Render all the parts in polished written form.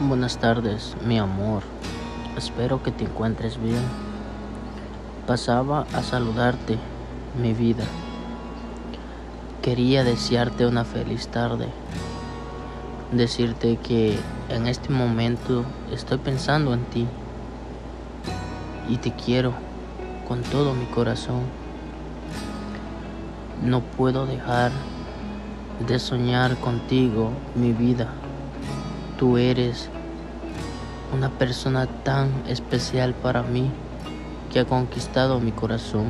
Buenas tardes, mi amor. Espero que te encuentres bien. Pasaba a saludarte, mi vida. Quería desearte una feliz tarde. Decirte que en este momento estoy pensando en ti. Y te quiero con todo mi corazón. No puedo dejar de soñar contigo, mi vida. Tú eres una persona tan especial para mí que ha conquistado mi corazón.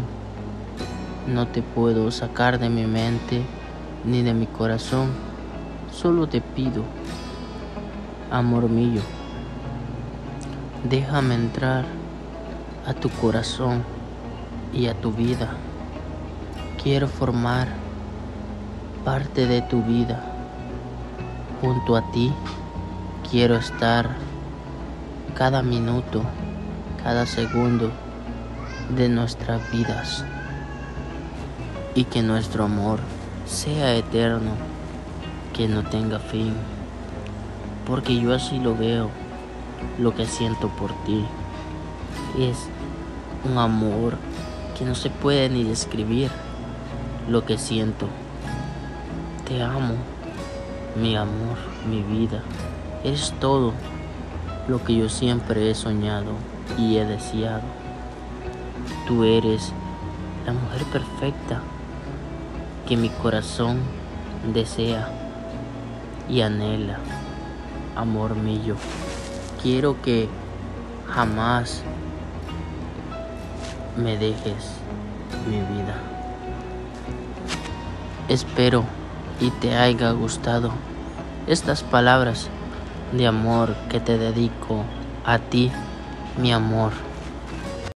No te puedo sacar de mi mente ni de mi corazón. Solo te pido, amor mío, déjame entrar a tu corazón y a tu vida. Quiero formar parte de tu vida. Junto a ti quiero estar cada minuto, cada segundo de nuestras vidas, y que nuestro amor sea eterno, que no tenga fin, porque yo así lo veo. Lo que siento por ti es un amor que no se puede ni describir. Lo que siento, te amo, mi amor, mi vida. Eres todo lo que yo siempre he soñado y he deseado. Tú eres la mujer perfecta que mi corazón desea y anhela, amor mío. Quiero que jamás me dejes, mi vida. Espero y te haya gustado estas palabras de amor que te dedico a ti, mi amor.